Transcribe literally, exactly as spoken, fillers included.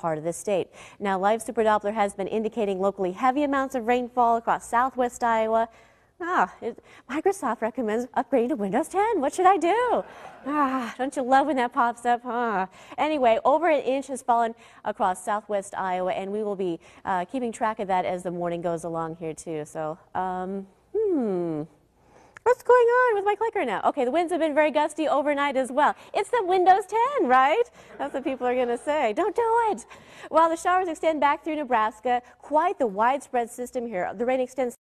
part of the state. Now, Live Super Doppler has been indicating locally heavy amounts of rainfall across southwest Iowa. Ah, it, Microsoft recommends upgrading to Windows ten. What should I do? Ah, don't you love when that pops up, huh? Anyway, over an inch has fallen across southwest Iowa, and we will be uh, keeping track of that as the morning goes along here, too. So, um, hmm. What's going on with my clicker now? Okay, the winds have been very gusty overnight as well. It's the Windows ten, right? That's what people are going to say. Don't do it. While the showers extend back through Nebraska, quite the widespread system here. The rain extends